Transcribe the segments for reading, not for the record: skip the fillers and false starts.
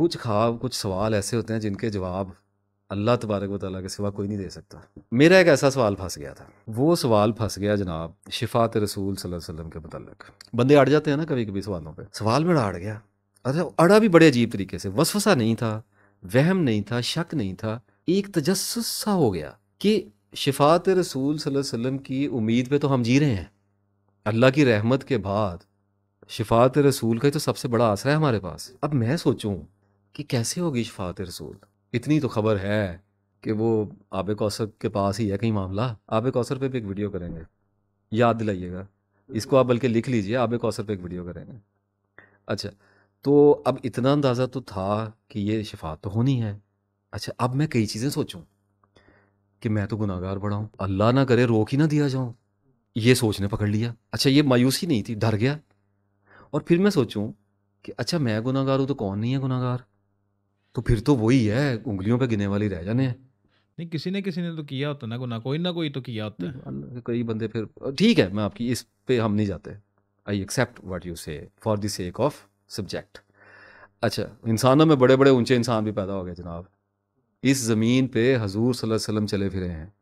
कुछ ख्वाब, कुछ सवाल ऐसे होते हैं जिनके जवाब अल्लाह तबारक व तआला के सिवा कोई नहीं दे सकता। मेरा एक ऐसा सवाल फंस गया था, वो सवाल फंस गया जनाब शफात-ए-रसूल सल्लल्लाहु अलैहि वसल्लम के मतलब। बंदे अड़ जाते हैं ना कभी कभी सवालों पे, सवाल मेरा अड़ गया। अरे अड़ा भी बड़े अजीब तरीके से, वसवसा नहीं था, वहम नहीं था, शक नहीं था, एक तजस्सुस सा हो गया कि शफात-ए-रसूल सल्लल्लाहु अलैहि वसल्लम की उम्मीद पे तो हम जी रहे हैं, अल्लाह की रहमत के बाद शफात-ए-रसूल का ही तो सबसे बड़ा आसरा है हमारे पास। अब मैं सोचूं कि कैसे होगी शफात-ए-रसूल। इतनी तो खबर है कि वो आबे कौसर के पास ही है कहीं मामला। आबे कौसर पे भी एक वीडियो करेंगे, याद दिलाइएगा इसको आप, बल्कि लिख लीजिए, आबे कौसर पे एक वीडियो करेंगे। अच्छा, तो अब इतना अंदाज़ा तो था कि ये शफात तो होनी है। अच्छा, अब मैं कई चीज़ें सोचूँ कि मैं तो गुनाहगार बड़ा हूँ, अल्लाह ना करे रोक ही ना दिया जाऊँ, ये सोचने पकड़ लिया। अच्छा, ये मायूसी नहीं थी, डर गया। और फिर मैं सोचूं कि अच्छा मैं गुनाहगार हूँ तो कौन नहीं है गुनाहगार, तो फिर तो वही है, उंगलियों पे गिने वाली रह जाने हैं। नहीं, किसी ने तो किया होता ना गुनाह, कोई ना कोई तो किया होता है। कई बंदे फिर ठीक है, मैं आपकी इस पे हम नहीं जाते, I accept what you say for the sake of subject. अच्छा, इंसानों में बड़े बड़े ऊंचे इंसान भी पैदा हो गए जनाब। इस ज़मीन पे हजूर सल्लल्लाहु अलैहि वसल्लम चले फिरे हैं,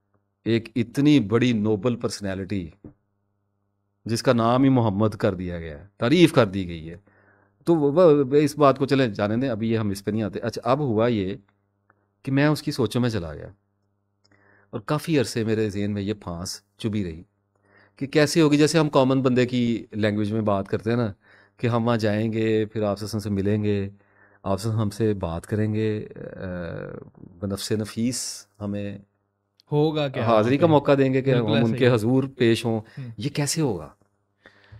एक इतनी बड़ी नोबल पर्सनैलिटी जिसका नाम ही मोहम्मद कर दिया गया है, तारीफ़ कर दी गई है, तो वह इस बात को चले जाने दें, अभी ये हम इस पे नहीं आते। अच्छा, अब हुआ ये कि मैं उसकी सोचों में चला गया और काफ़ी अरसे मेरे जहन में ये फांस चुभी रही कि कैसे होगी। जैसे हम कॉमन बंदे की लैंग्वेज में बात करते हैं ना कि हम वहाँ जाएंगे, फिर आपसे से मिलेंगे, आपसे हमसे बात करेंगे, बनफ़्स नफीस हमें होगा क्या, हाज़री का मौका देंगे कि हम उनके हजूर पेश हों, ये कैसे होगा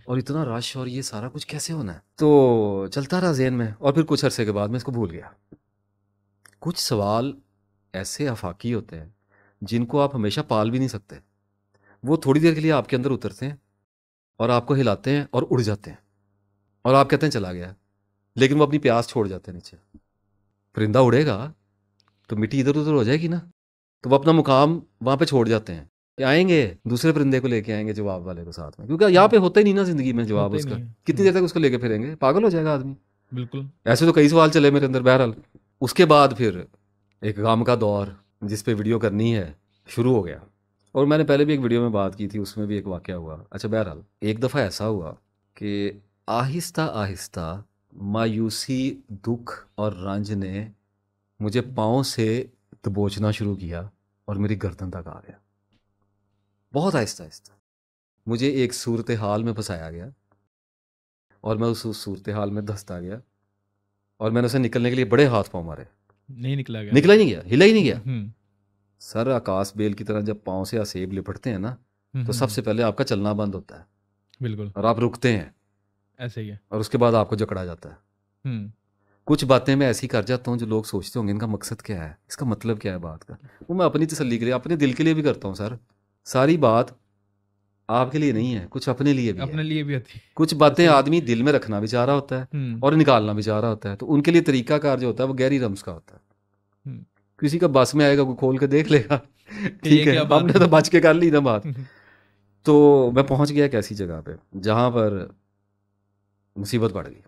और इतना रश और ये सारा कुछ कैसे होना है। तो चलता रहा ज़हन में और फिर कुछ अरसे के बाद मैं इसको भूल गया। कुछ सवाल ऐसे आफाकी होते हैं जिनको आप हमेशा पाल भी नहीं सकते, वो थोड़ी देर के लिए आपके अंदर उतरते हैं और आपको हिलाते हैं और उड़ जाते हैं और आप कहते हैं चला गया, लेकिन वो अपनी प्यास छोड़ जाते हैं नीचे। परिंदा उड़ेगा तो मिट्टी इधर उधर हो जाएगी ना, तो वो अपना मुकाम वहाँ पे छोड़ जाते हैं, आएंगे दूसरे परिंदे को लेके आएंगे जवाब वाले को साथ में, क्योंकि यहाँ पे होता ही नहीं ना ज़िंदगी में जवाब उसका, कितनी देर तक उसको लेके फिरेंगे, पागल हो जाएगा आदमी। बिल्कुल ऐसे तो कई सवाल चले मेरे अंदर। बहरहाल उसके बाद फिर एक गम का दौर जिस पे वीडियो करनी है शुरू हो गया, और मैंने पहले भी एक वीडियो में बात की थी, उसमें भी एक वाक़या हुआ। अच्छा, बहरहाल एक दफ़ा ऐसा हुआ कि आहिस्ता आहिस्ता मायूसी, दुख और रंज ने मुझे पाँव से दबोचना शुरू किया और मेरी गर्दन तक आ गया। बहुत आहिस्ता आहिस्ता मुझे एक सूरत हाल में फंसाया गया और मैं उस सूरत हाल में धंसता गया और मैंने उसे निकलने के लिए बड़े हाथ पाँव मारे, नहीं निकला गया, निकला ही नहीं गया, हिला ही नहीं गया। सर आकाश बेल की तरह जब पाँव से आसेब लिपटते हैं ना, तो सबसे पहले आपका चलना बंद होता है, बिल्कुल, और आप रुकते हैं ऐसे ही, और उसके बाद आपको जकड़ा जाता है। कुछ बातें मैं ऐसी कर जाता हूँ जो लोग सोचते होंगे इनका मकसद क्या है, इसका मतलब क्या है बात का, वो मैं अपनी तसल्ली के लिए, अपने दिल के लिए भी करता हूँ। सर सारी बात आपके लिए नहीं है, कुछ अपने लिए भी, अपने लिए भी होती है। कुछ बातें आदमी दिल में रखना भी चाह रहा होता है और निकालना भी चाह रहा होता है, तो उनके लिए तरीकाकार जो होता है वो गहरी रम्स का होता है। किसी का बस में आएगा, कोई खोल के देख लेगा, ठीक है, हमने तो बच के कर ली ना बात। तो मैं पहुँच गया एक ऐसी जगह पर जहाँ पर मुसीबत बढ़ गई,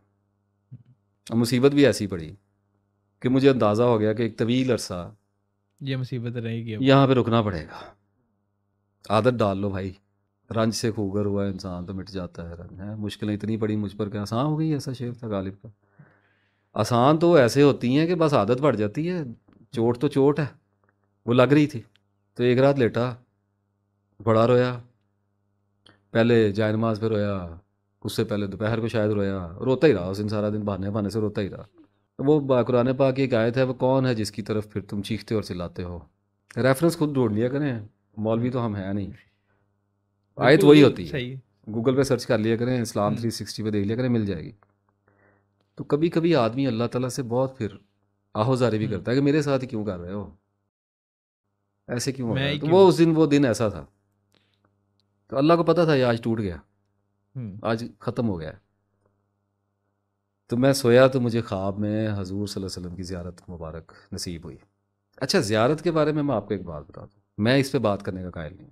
मुसीबत भी ऐसी पड़ी कि मुझे अंदाज़ा हो गया कि एक तवील अरसा ये मुसीबत रहेगी, यहाँ पे रुकना पड़ेगा। आदत डाल लो भाई, रंज से खूगर हुआ इंसान तो मिट जाता है, रंज है। मुश्किलें इतनी पड़ी मुझ पर कि आसान हो गई, ऐसा शेर था गालिब का। आसान तो ऐसे होती हैं कि बस आदत बढ़ जाती है, चोट तो चोट है, वो लग रही थी। तो एक रात लेटा, बड़ा रोया, पहले जाए नमाज पर रोया, उससे पहले दोपहर को शायद रोया, रोता ही रहा उस दिन सारा दिन, बहाने से रोता ही रहा। तो वो कुरान पाक की एक आयत है, वो कौन है जिसकी तरफ फिर तुम चीखते और चिल्लाते हो, रेफरेंस खुद ढूंढ लिया करें, मौलवी तो हम हैं नहीं, आयत वही होती है, गूगल पे सर्च कर लिया करें, इस्लाम 360 पे देख लिया करें, मिल जाएगी। तो कभी कभी आदमी अल्लाह ताला से बहुत फिर आहोजारी भी करता है कि मेरे साथ क्यों कर रहे हो, ऐसे क्यों हो रहा है। तो वो उस दिन, वो दिन ऐसा था, तो अल्लाह को पता था ये आज टूट गया, आज ख़त्म हो गया। तो मैं सोया तो मुझे ख्वाब में हजूर सल्लल्लाहु अलैहि वसल्लम की ज़ियारत मुबारक नसीब हुई। अच्छा, ज़ियारत के बारे में मैं आपको एक बात बता दूँ, मैं इस पे बात करने का कायल नहीं,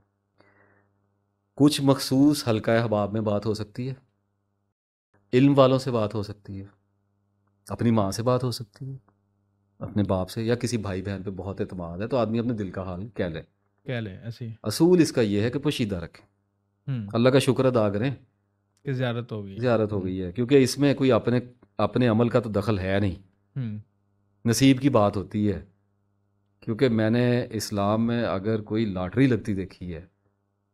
कुछ मखसूस हल्का हबाब में बात हो सकती है, इल्म वालों से बात हो सकती है, अपनी माँ से बात हो सकती है, अपने बाप से या किसी भाई बहन पे बहुत एतमाद है तो आदमी अपने दिल का हाल कह ले ऐसी। असूल इसका ये है कि पोशीदा रखें, अल्लाह का शुक्र अदा करें कि ज़ियारत हो गई है, क्योंकि इसमें कोई अपने अमल का तो दखल है नहीं, नसीब की बात होती है। क्योंकि मैंने इस्लाम में अगर कोई लॉटरी लगती देखी है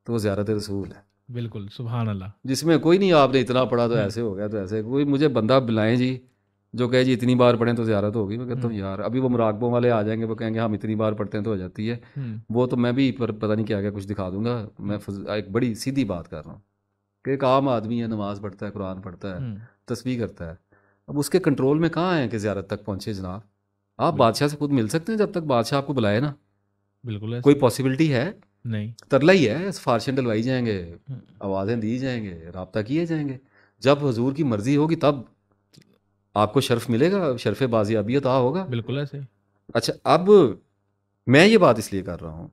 तो वो ज़ियारत-ए-रसूल है। बिल्कुल, सुभान अल्लाह। जिसमें कोई नहीं, आपने इतना पढ़ा तो ऐसे हो गया तो ऐसे, कोई मुझे बंदा बुलाएं जी जो कहे जी इतनी बार पढ़ें तो ज़ियारत होगी, मैं कहता हूँ यार अभी वो मुराकबों वाले आ जाएंगे, वो कहेंगे हम इतनी बार पढ़ते हैं तो हो जाती है, वो तो मैं भी पता नहीं क्या क्या कुछ दिखा दूंगा। मैं एक बड़ी सीधी बात कर रहा हूँ कि एक आम आदमी है, नमाज़ पढ़ता है, कुरान पढ़ता है, तस्बीह करता है, अब उसके कंट्रोल में कहाँ है कि ज़ियारत तक पहुँचे। जनाब, आप बादशाह से खुद मिल सकते हैं जब तक बादशाह आपको बुलाए ना। बिल्कुल, कोई पॉसिबिलिटी है नहीं, तरला ही है। सिफारिशें डलवाई जाएंगे, आवाज़ें दी जाएंगे, रब्ता किए जाएंगे। जब हजूर की मर्जी होगी तब आपको शर्फ मिलेगा, शर्फ बाजियाबी अता होगा। बिल्कुल ऐसे। अच्छा, अब मैं ये बात इसलिए कर रहा हूँ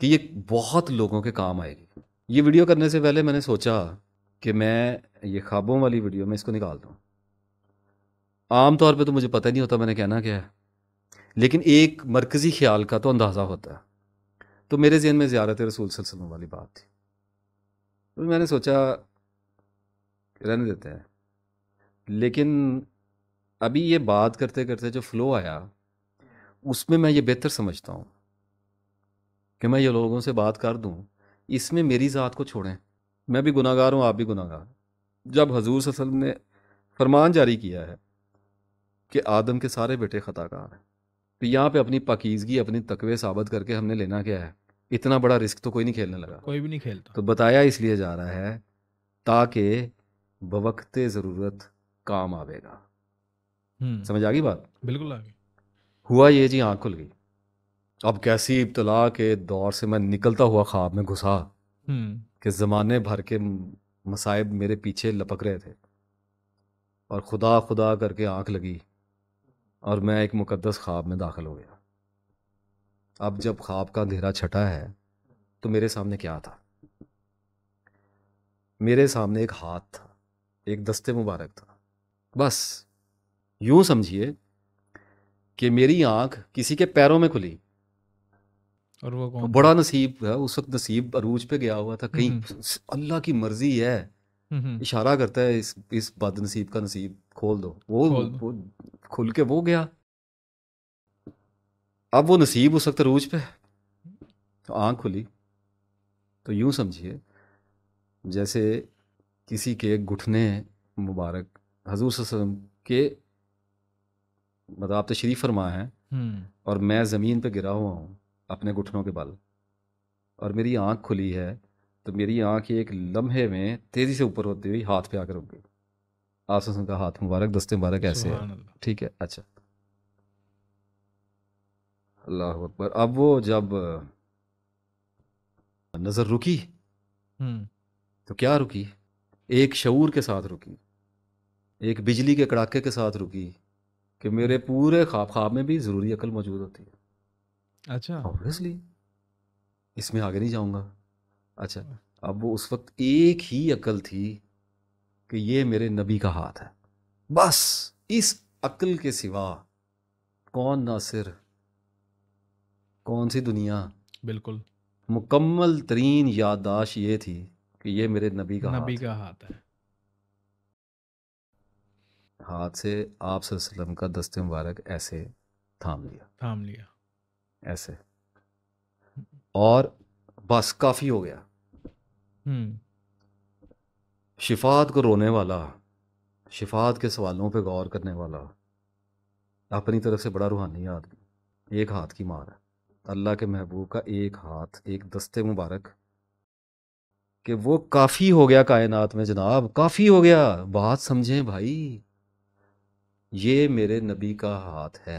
कि ये बहुत लोगों के काम आएगी। ये वीडियो करने से पहले मैंने सोचा कि मैं ये ख्वाबों वाली वीडियो में इसको निकाल दूँ। आम तौर पे तो मुझे पता नहीं होता मैंने कहना क्या है, लेकिन एक मरकज़ी ख्याल का तो अंदाज़ा होता है। तो मेरे जहन में ज़ियारत-ए-रसूल सल्लल्लाहु अलैहि वसल्लम वाली बात थी, तो मैंने सोचा रहने देते हैं। लेकिन अभी ये बात करते करते जो फ़्लो आया उसमें मैं ये बेहतर समझता हूँ कि मैं ये लोगों से बात कर दूँ, इसमें मेरी ज़ात को छोड़ें। मैं भी गुनाहगार हूँ, आप भी गुनाहगार। जब हजूर सल्लल्लाहु अलैहि वसल्लम ने फरमान जारी किया है कि आदम के सारे बेटे ख़ताकार हैं, तो यहाँ पे अपनी पाकीज़गी, अपनी तकवे साबित करके हमने लेना क्या है। इतना बड़ा रिस्क तो कोई नहीं खेलने लगा, कोई भी नहीं खेलता। तो बताया इसलिए जा रहा है ताकि बवक्ते ज़रूरत काम आवेगा। समझ आ गई बात? बिल्कुल आ गई। हुआ ये जी, आँख खुल गई। अब कैसी इब्तला के दौर से मैं निकलता हुआ ख्वाब में घुसा कि ज़माने भर के मसाइब मेरे पीछे लपक रहे थे और खुदा खुदा करके आँख लगी और मैं एक मुकद्दस ख्वाब में दाखिल हो गया। अब जब ख्वाब का अंधेरा छटा है तो मेरे सामने क्या था? मेरे सामने एक हाथ था, एक दस्ते मुबारक था। बस यूं समझिए कि मेरी आंख किसी के पैरों में खुली। और वो कौन? बड़ा नसीब है, उस वक्त नसीब अरूज पे गया हुआ था। कहीं अल्लाह की मर्जी है, इशारा करता है इस बदनसीब का नसीब खोल दो। वो खुल के वो गया। अब वो नसीब उस वक्त रूज पे, तो आँख खुली। तो यूं समझिए जैसे किसी के घुटने मुबारक हजूर सल्लल्लाहु अलैहि वसल्लम के मतलब तशरीफ फरमा है और मैं ज़मीन पे गिरा हुआ हूँ अपने घुटनों के बल, और मेरी आँख खुली है। तो मेरी आँख एक लम्हे में तेज़ी से ऊपर होती हुई हाथ पे आकर रुक गई। आप सोचने का हाथ मुबारक, दस्ते मुबारक ऐसे है, ठीक है। अच्छा, अल्लाह अकबर। अब वो जब नज़र रुकी तो क्या रुकी? एक शऊर के साथ रुकी, एक बिजली के कड़ाके के साथ रुकी कि मेरे पूरे ख्वाब में भी ज़रूरी अकल मौजूद होती है। अच्छा, ऑब्वियसली इसमें आगे नहीं जाऊँगा। अच्छा, अब वो उस वक्त एक ही अकल थी कि ये मेरे नबी का हाथ है। बस इस अकल के सिवा कौन नासिर, कौन सी दुनिया। बिल्कुल मुकम्मल तरीन याददाश्त ये थी कि ये मेरे नबी का हाथ है। हाथ से आप सल्लल्लाहु अलैहि वसल्लम का दस्ते मुबारक ऐसे थाम लिया ऐसे, और बस काफ़ी हो गया। शिफात को रोने वाला, शिफात के सवालों पे गौर करने वाला, अपनी तरफ से बड़ा रूहानी आदमी। एक हाथ की मार है, अल्लाह के महबूब का एक हाथ, एक दस्ते मुबारक कि वो काफ़ी हो गया कायनात में। जनाब, काफ़ी हो गया। बात समझें भाई, ये मेरे नबी का हाथ है,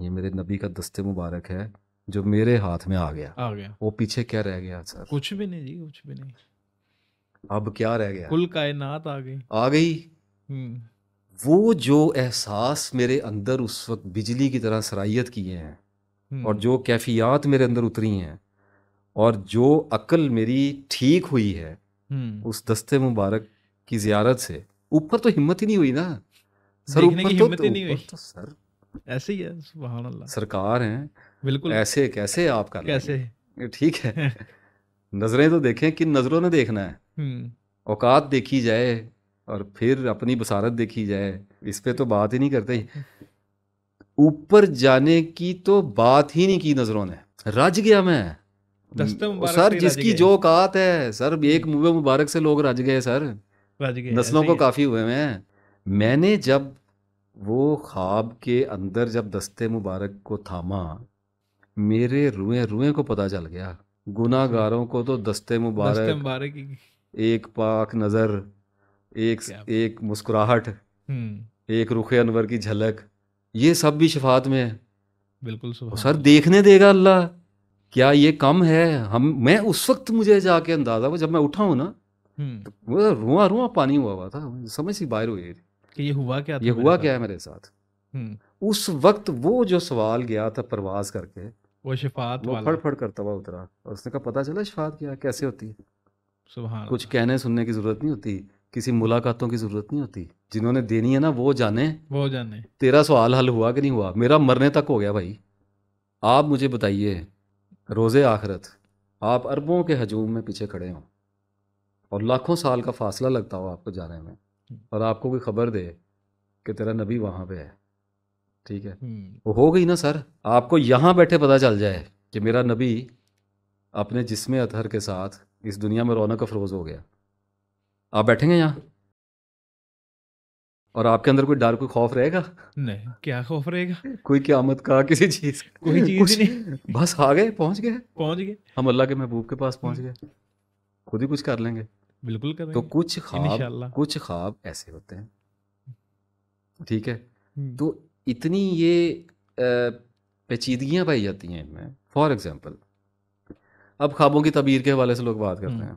ये मेरे नबी का दस्ते मुबारक है जो मेरे हाथ में आ गया। वो पीछे क्या रह गया सर? कुछ भी नहीं जी, कुछ भी नहीं। अब क्या रह गया? कुल कायनात आ गई। वो जो एहसास मेरे अंदर उस वक्त बिजली की तरह सरायत किए हैं और जो कैफियात मेरे अंदर उतरी हैं और जो अकल मेरी ठीक हुई है उस दस्ते मुबारक की ज़ियारत से ऊपर तो हिम्मत ही नहीं हुई ना सर। ऊपर तो सर ऐसे ही है, सुभान अल्लाह। सरकार हैं बिल्कुल, ऐसे कैसे आप कर कैसे, ठीक है। नजरें तो देखें, किन नजरों ने देखना है, औकात देखी जाए और फिर अपनी बसारत देखी जाए, इस पे तो बात ही नहीं करते। ऊपर जाने की तो बात ही नहीं की नजरों ने, रज गया मैं सर, जिसकी जो औकात है सर, एक मुंह मुबारक से लोग रज गए सर, नस्लों को काफ़ी हुए हैं। मैंने जब वो ख्वाब के अंदर जब दस्ते मुबारक को थामा, मेरे रुएं रुएं को पता चल गया। गुनाहगारों को तो दस्ते मुबारक, एक पाक नज़र, एक मुस्कुराहट, एक रुखे अनवर की झलक, ये सब भी शफात में है। बिल्कुल सर, देखने देगा अल्लाह, क्या ये कम है हम? मैं उस वक्त मुझे जाके अंदाजा हुआ, जब मैं उठा हूँ ना, वो रुआं रुआं पानी हुआ था, समझ सी बाहर हुई कि ये हुआ क्या, ये हुआ क्या है मेरे साथ। उस वक्त वो जो सवाल गया था परवाज करके, वो शफात वाला फड़फड़ करता हुआ उतरा और उसने कहा पता चला शफात क्या कैसे होती है। सुभान अल्लाह, कुछ कहने सुनने की जरूरत नहीं होती, किसी मुलाकातों की जरूरत नहीं होती, जिन्होंने देनी है ना वो जाने, वो जाने। तेरा सवाल हल हुआ कि नहीं हुआ, मेरा मरने तक हो गया भाई। आप मुझे बताइए, रोज़े आखिरत आप अरबों के हजूम में पीछे खड़े हों और लाखों साल का फासला लगता हो आपको जाने में, और आपको कोई खबर दे कि तेरा नबी वहाँ पे है, ठीक है, वो हो गई ना सर। आपको यहाँ बैठे पता चल जाए कि मेरा नबी अपने जिस्म अतहर के साथ इस दुनिया में रौनक अफरोज़ हो गया, आप बैठेंगे यहाँ? और आपके अंदर कोई डर, कोई खौफ रहेगा? नहीं, क्या खौफ रहेगा कोई क़यामत का, किसी चीज़ का, कोई चीज़ नहीं, बस आ गए, पहुँच गए, पहुँच गए हम अल्लाह के महबूब के पास, पहुँच गए, खुद ही कुछ कर लेंगे। बिल्कुल करेंगे। तो कुछ ख्वाब ऐसे होते हैं, ठीक है, तो इतनी ये पेचीदगियाँ पाई जाती हैं इनमें। फॉर एग्जांपल, अब ख्वाबों की तबीर के हवाले से लोग बात करते हैं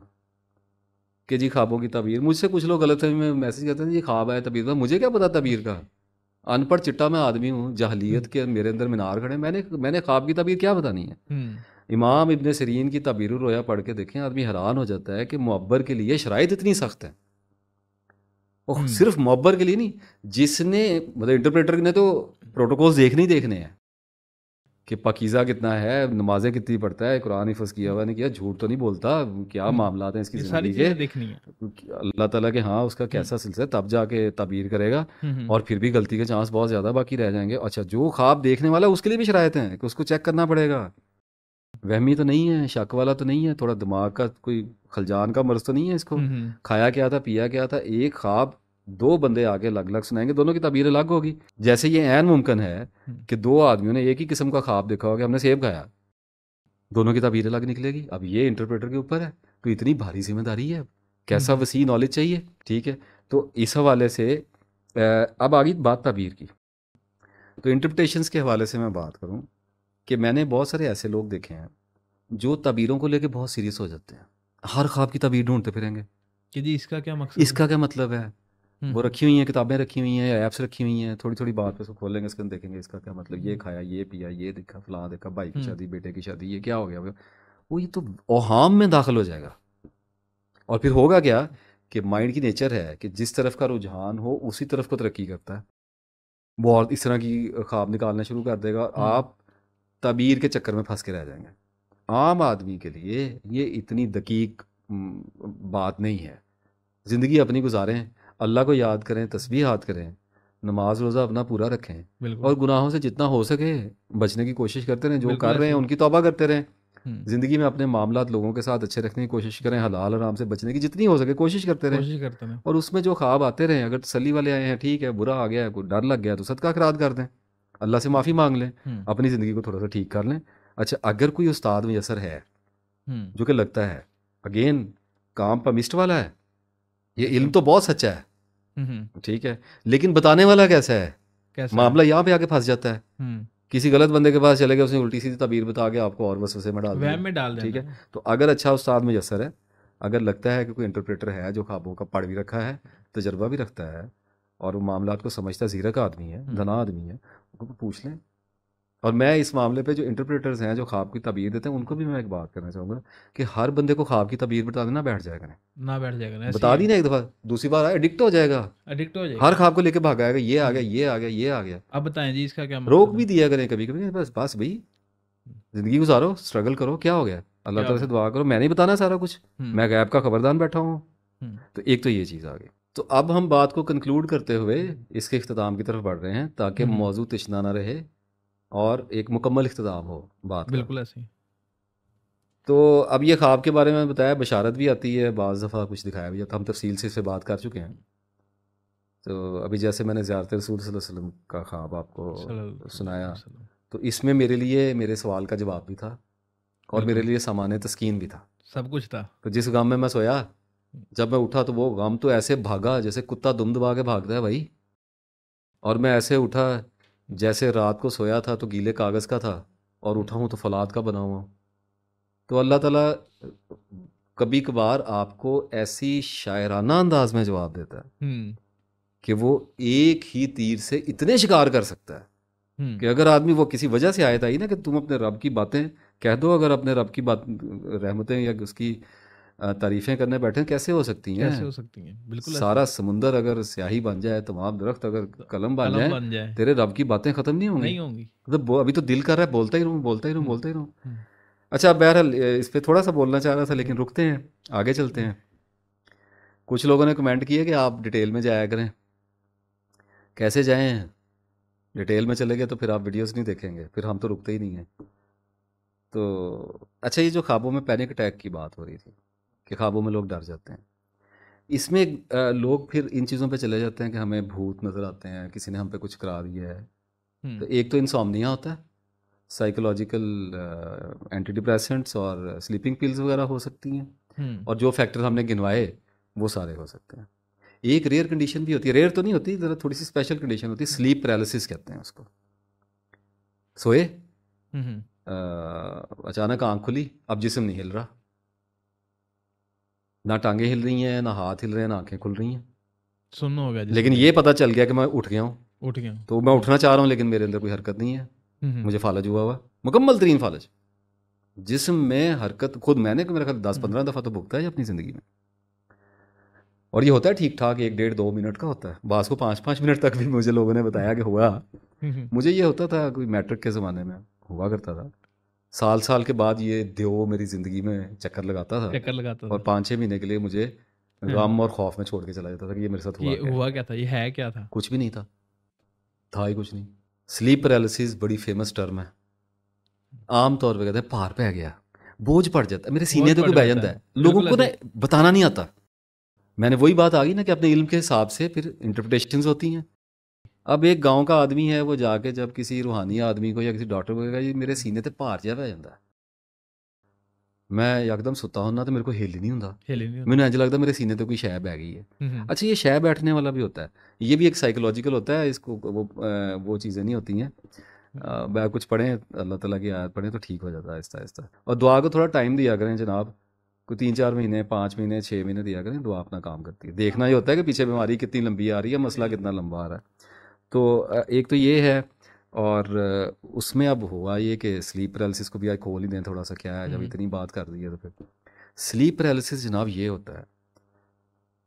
कि जी ख्वाबों की तबीर, मुझसे कुछ लोग गलतफहमी में मैसेज करते हैं, ये ख्वाब है तबीर का, मुझे क्या पता तबीर का, अनपढ़ चिट्टा मैं आदमी हूँ, जहलियत के मेरे अंदर मीनार खड़े, मैंने ख्वाब की तबीर क्या बतानी है। इमाम इब्ने सीरीन की तबीरुर रोया पढ़ के देखें, आदमी हैरान हो जाता है कि मुअब्बर के लिए शराइत इतनी सख्त है, और सिर्फ मुअब्बर के लिए नहीं, जिसने मतलब इंटरप्रेटर ने तो प्रोटोकॉल्स देखने ही देखने हैं कि पाकीज़ा कितना है, नमाजें कितनी पढ़ता है, कुरान हिफ्ज़ किया हुआ नहीं किया, झूठ तो नहीं बोलता, क्या मामला हैं इसकी ज़िंदगी के, देखनी है अल्लाह ताला के, हाँ उसका कैसा सिलसिला, तब जाके तबीर करेगा, और फिर भी गलती के चांस बहुत ज़्यादा बाकी रह जाएंगे। अच्छा, जो ख्वाब देखने वाला उसके लिए भी शराइत हैं कि उसको चेक करना पड़ेगा, वहमी तो नहीं है, शक वाला तो नहीं है, थोड़ा दिमाग का कोई खलजान का मर्ज तो नहीं है इसको, खाया क्या था, पिया क्या था। एक ख्वाब दो बंदे आगे अलग अलग सुनाएंगे, दोनों की तबीर अलग होगी। जैसे ये ऐन मुमकिन है कि दो आदमियों ने एक ही किस्म का ख्वाब देखा होगा, हमने सेब खाया, दोनों की तबीर अलग निकलेगी। अब ये इंटरप्रेटर के ऊपर है, तो इतनी भारी जिम्मेदारी है, कैसा वसी नॉलेज चाहिए, ठीक है। तो इस हवाले से अब आ गई बात तबीर की, तो इंटरप्रिटेशंस के हवाले से मैं बात करूँ कि मैंने बहुत सारे ऐसे लोग देखे हैं जो तबीरों को लेके बहुत सीरियस हो जाते हैं, हर ख्वाब की तबीर ढूंढते फिरेंगे कि जी इसका क्या मकसद, इसका क्या मतलब है। वो रखी हुई हैं किताबें, रखी हुई हैं ऐप्स, रखी हुई हैं, थोड़ी थोड़ी बात पे उसको खोलेंगे, इसको देखेंगे इसका क्या मतलब, ये खाया, ये पिया, ये देखा, फलां देखा, भाई की शादी, बेटे की शादी, ये क्या हो गया वो, ये तो ओहाम में दाखिल हो जाएगा। और फिर होगा क्या कि माइंड की नेचर है कि जिस तरफ का रुझान हो उसी तरफ को तरक्की करता है, वो और इस तरह की ख्वाब निकालना शुरू कर देगा, आप तबीर के चक्कर में फंस के रह जाएंगे। आम आदमी के लिए ये इतनी दकीक बात नहीं है, ज़िंदगी अपनी गुजारें, अल्लाह को याद करें, तस्बीह हाथ करें, नमाज रोज़ा अपना पूरा रखें, और गुनाहों से जितना हो सके बचने की कोशिश करते रहें, जो कर रहे हैं उनकी तौबा करते रहें, ज़िंदगी में अपने मामलात लोगों के साथ अच्छे रखने की कोशिश करें, हलाल आराम से बचने की जितनी हो सके कोशिश करते रहें, और उसमें जो ख्वाब आते रहें, अगर तसल्ली वाले आए हैं ठीक है, बुरा आ गया है, कोई डर लग गया तो सदका खैरात कर दें, अल्लाह से माफ़ी मांग लें, अपनी ज़िंदगी को थोड़ा सा ठीक कर लें। अच्छा, अगर कोई उस्ताद मुयसर है जो कि लगता है अगेन काम पर मिस्ट वाला है, ये इल्म तो बहुत सच्चा है, ठीक है, लेकिन बताने वाला कैसा है, कैसा मामला यहाँ पे आके फंस जाता है, किसी गलत बंदे के पास चले गए, उसने उल्टी सीधी तबीर बता के आपको और वसवसे में डाल दिया, ठीक है। तो अगर अच्छा उस्ताद मुयसर है, अगर लगता है कि कोई इंटरप्रेटर है जो ख्वाबों का पढ़ भी रखा है, तजर्बा भी रखता है, और वो मामला को समझता, ज़ीरक आदमी है, धना आदमी है, उनको पूछ लें और मैं इस मामले पे जो इंटरप्रेटर्स हैं जो ख्वाब की तबीर देते हैं उनको भी मैं एक बात करना चाहूँगा कि हर बंदे को ख्वाब की तबीर बता देना बैठ जाएगा बता दी ना एक दफ़ा, दूसरी बार एडिक्ट हो जाएगा हर ख्वाब को लेके भागाएगा, ये आ गया। अब बताएं जी इसका क्या मतलब? रोक भी दिया करें कभी कभी, बस भाई ज़िंदगी गुजारो, स्ट्रगल करो, क्या हो गया, अल्लाह ताला से दुआ करो, मैं नहीं बताना सारा कुछ, मैं गैब का खबरदार बैठा हूँ। तो एक तो ये चीज़ आ गई। तो अब हम बात को कंक्लूड करते हुए इसके इख्तिताम की तरफ बढ़ रहे हैं ताकि मौजू तशना ना रहे और एक मुकम्मल इख्तिताम हो बात। बिल्कुल ऐसी। तो अब ये ख्वाब के बारे में बताया, बशारत भी आती है, बाज़ दफ़ा कुछ दिखाया भी जाता है, हम तफसील से इससे बात कर चुके हैं। तो अभी जैसे मैंने ज़ियारत-ए-रसूल सल्लल्लाहु अलैहि वसल्लम का ख्वाब आपको सुनाया, तो इसमें मेरे लिए मेरे सवाल का जवाब भी था और मेरे लिए सामान तस्कीन भी था, सब कुछ था। तो जिस गम में मैं सोया, जब मैं उठा तो वो गम तो ऐसे भागा जैसे कुत्ता दुम दबा के भागता है भाई, और मैं ऐसे उठा जैसे रात को सोया था तो गीले कागज़ का था और उठा हूँ तो फलाद का बना हुआ हूँ। तो अल्लाह ताला कभी कभार आपको ऐसी शायराना अंदाज में जवाब देता है कि वो एक ही तीर से इतने शिकार कर सकता है कि अगर आदमी वो किसी वजह से आयत आई ना कि तुम अपने रब की बातें कह दो, अगर अपने रब की बात रहमतें या उसकी तारीफ़ें करने बैठे कैसे हो सकती हैं, कैसे हो सकती हैं। बिल्कुल, सारा समुंदर अगर स्याही बन जाए, तमाम दरख्त अगर कलम बन जाए, तेरे रब की बातें ख़त्म नहीं होंगी। मतलब अभी तो दिल कर रहा है बोलता ही रहूँ। अच्छा, बहरहाल इस पर थोड़ा सा बोलना चाह रहा था लेकिन रुकते हैं, आगे चलते हैं। कुछ लोगों ने कमेंट किया कि आप डिटेल में जाया करें, कैसे जाएँ, डिटेल में चले गए तो फिर आप वीडियोज़ नहीं देखेंगे, फिर हम तो रुकते ही नहीं हैं। तो अच्छा, ये जो ख्वाबों में पैनिक अटैक की बात हो रही थी कि ख्वाबों में लोग डर जाते हैं, इसमें लोग फिर इन चीज़ों पे चले जाते हैं कि हमें भूत नज़र आते हैं, किसी ने हम पे कुछ करा दिया है। तो एक तो इंसोम्निया होता है, साइकोलॉजिकल एंटी डिप्रेसेंट्स और स्लीपिंग पिल्स वगैरह हो सकती हैं, और जो फैक्टर हमने गिनवाए वो सारे हो सकते हैं। एक रेयर कंडीशन भी होती है, रेयर तो नहीं होती, ज़रा थोड़ी सी स्पेशल कंडीशन होती है, स्लीप पैरालिसिस कहते हैं उसको। सोए, अचानक आँख खुली, अब जिस्म नहीं हिल रहा, ना टांगे हिल रही हैं, ना हाथ हिल रहे हैं, ना आंखें खुल रही हैं। सुनो हो गया, लेकिन ये पता चल गया कि मैं उठ गया हूँ। तो मैं उठना चाह रहा हूँ लेकिन मेरे अंदर कोई हरकत नहीं है, मुझे फालज हुआ, मुकम्मल तरीन फालज, जिस्म में हरकत। खुद मैंने मेरा ख्याल 10-15 दफ़ा तो भुगता है अपनी ज़िंदगी में, और ये होता है ठीक ठाक 1-1.5-2 मिनट का होता है, बास को 5-5 मिनट तक भी मुझे लोगों ने बताया कि हुआ। मुझे ये होता था, कोई मैट्रिक के ज़माने में हुआ करता था, साल के बाद ये देव मेरी ज़िंदगी में चक्कर लगाता था। और 5-6 महीने के लिए मुझे गम और खौफ में छोड़ के चला जाता था कि ये मेरे साथ हुआ क्या था, ये है क्या था, कुछ भी नहीं था ही कुछ नहीं। स्लीप पैरालिसिस बड़ी फेमस टर्म है, आम तौर पे कहते हैं पार पै गया, बोझ पड़ जाता है, मेरे सीने पे कोई बह जाता है, लोगों को ना बताना नहीं आता। मैंने वही बात आ गई ना कि अपने इल्म के हिसाब से फिर इंटरप्रिटेशंस होती हैं। अब एक गांव का आदमी है, वो जाके जब किसी रूहानी आदमी को या किसी डॉक्टर को कहेगा ये मेरे सीने ते भार जिहा पै जांदा, मैं यकदम सुता हुन्ना तो मेरे को हिल ही नहीं हुंदा, मैनूं इंज लगदा मेरे सीने ते कोई शै पै गई है। अच्छा, ये शै बैठने वाला भी होता है, ये भी एक साइकोलॉजिकल होता है, इसको वो चीज़ें नहीं होती हैं। कुछ पढ़ें, अल्लाह ताला की आयत पढ़ें तो ठीक हो जाता है आहिस्ता आहिस्ता। और दुआ को थोड़ा टाइम दिया करें जनाब, कोई 3-4 महीने 5 महीने 6 महीने दिया करें, दुआ अपना काम करती है। देखना ये होता है कि पीछे बीमारी कितनी लंबी आ रही है, मसला कितना लंबा आ रहा है। तो एक तो ये है, और उसमें अब हुआ ये कि स्लीप पैरालिसिस को भी आज खोल ही दें थोड़ा सा, क्या है जब इतनी बात कर दी है तो फिर। स्लीप पैरालिसिस जनाब ये होता है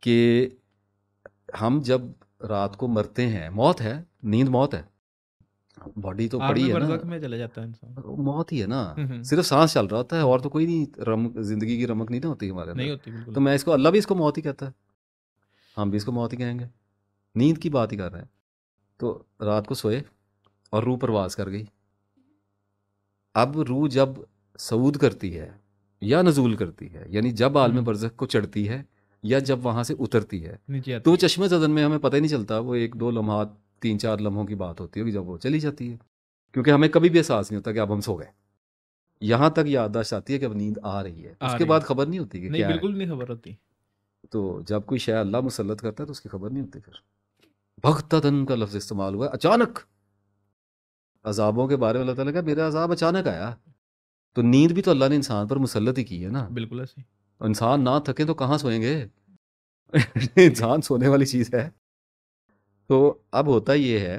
कि हम जब रात को मरते हैं, मौत है, नींद मौत है, बॉडी तो पड़ी है ना, में चले जाता है इंसान, मौत ही है ना, सिर्फ सांस चल रहा होता है और तो कोई नहीं, जिंदगी की रमक नहीं ना होती हमारे अंदर। तो मैं इसको, अल्लाह भी इसको मौत ही कहता है, हम भी इसको मौत ही कहेंगे, नींद की बात ही कर रहे हैं। तो रात को सोए और रूह परवास कर गई। अब रूह जब सऊद करती है या नजूल करती है, यानी जब आलम बरज़ख को चढ़ती है या जब वहाँ से उतरती है, तो चश्मे ज़दन में हमें पता ही नहीं चलता, वो 1-2 लम्हात 3-4 लम्हों की बात होती होगी जब वो चली जाती है, क्योंकि हमें कभी भी एहसास नहीं होता कि अब हम सो गए। यहाँ तक याददाश्त आती है कि अब नींद आ रही है, उसके बाद खबर नहीं होती कि क्या है, बिल्कुल नहीं खबर होती। तो जब कोई शय अल्लाह मुसल्लत करता है तो उसकी खबर नहीं होती। फिर भक्तदन का लफ्ज़ इस्तेमाल हुआ, अचानक अजाबों के बारे में अल्लाह ताला का मेरा अजाब अचानक आया। तो नींद भी तो अल्लाह ने इंसान पर मुसल्लत ही की है ना। बिल्कुल ऐसे, इंसान ना थके तो कहाँ सोएंगे इंसान सोने वाली चीज़ है। तो अब होता ये है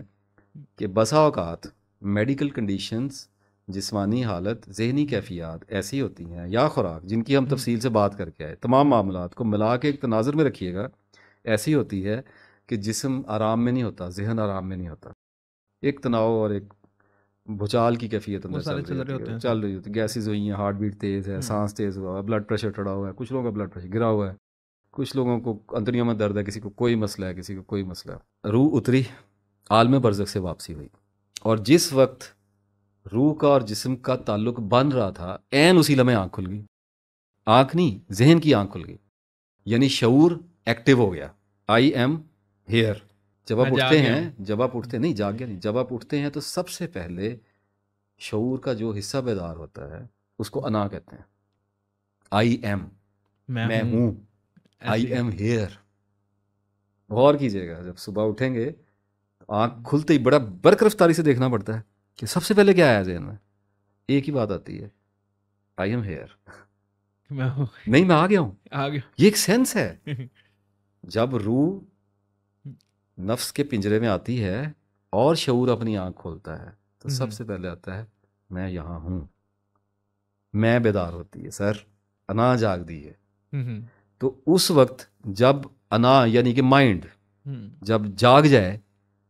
कि बसा औकात मेडिकल कंडीशंस, जिस्मानी हालत, जहनी कैफियत ऐसी होती हैं या ख़ुराक, जिनकी हम तफसील से बात करके आए, तमाम मामलात को मिला के एक तनाज़ुर में रखिएगा, ऐसी होती है कि जिस्म आराम में नहीं होता, जहन आराम में नहीं होता, एक तनाव और एक भुचाल की कैफियत अंदर चल रही होती है। गैसेज हुई हैं, हार्ट बीट तेज़ है, सांस तेज़ हुआ है, ब्लड प्रेशर चढ़ा हुआ है, कुछ लोगों का ब्लड प्रेशर गिरा हुआ है, कुछ लोगों को अंतड़ियों में दर्द है, किसी को कोई मसला है, किसी को कोई मसला है। रूह उतरी, आलम बरज़ख से वापसी हुई, और जिस वक्त रूह का और जिस्म का ताल्लुक बन रहा था, ऐन उसी लम्हे आँख खुल गई। आँख नहीं, जहन की आँख खुल गई, यानी शऊर एक्टिव हो गया। I am here. जब आप उठते हैं तो सबसे पहले शऊर का जो हिस्सा बेदार होता है उसको अना कहते हैं। आई एम, मैं हूँ, आई एम हेयर। गौर कीजिएगा, जब सुबह उठेंगे आँख खुलते ही बड़ा बर्क रफ्तारी से देखना पड़ता है कि सबसे पहले क्या आया जहन में, एक ही बात आती है, आई एम हेयर, नहीं मैं आ गया हूँ, आ गया। ये एक सेंस है। जब रूह नफ्स के पिंजरे में आती है और शऊर अपनी आँख खोलता है तो सबसे पहले आता है मैं यहाँ हूँ, मैं बेदार होती है, सर अना जाग दी है। तो उस वक्त जब अना यानी कि माइंड जब जाग जाए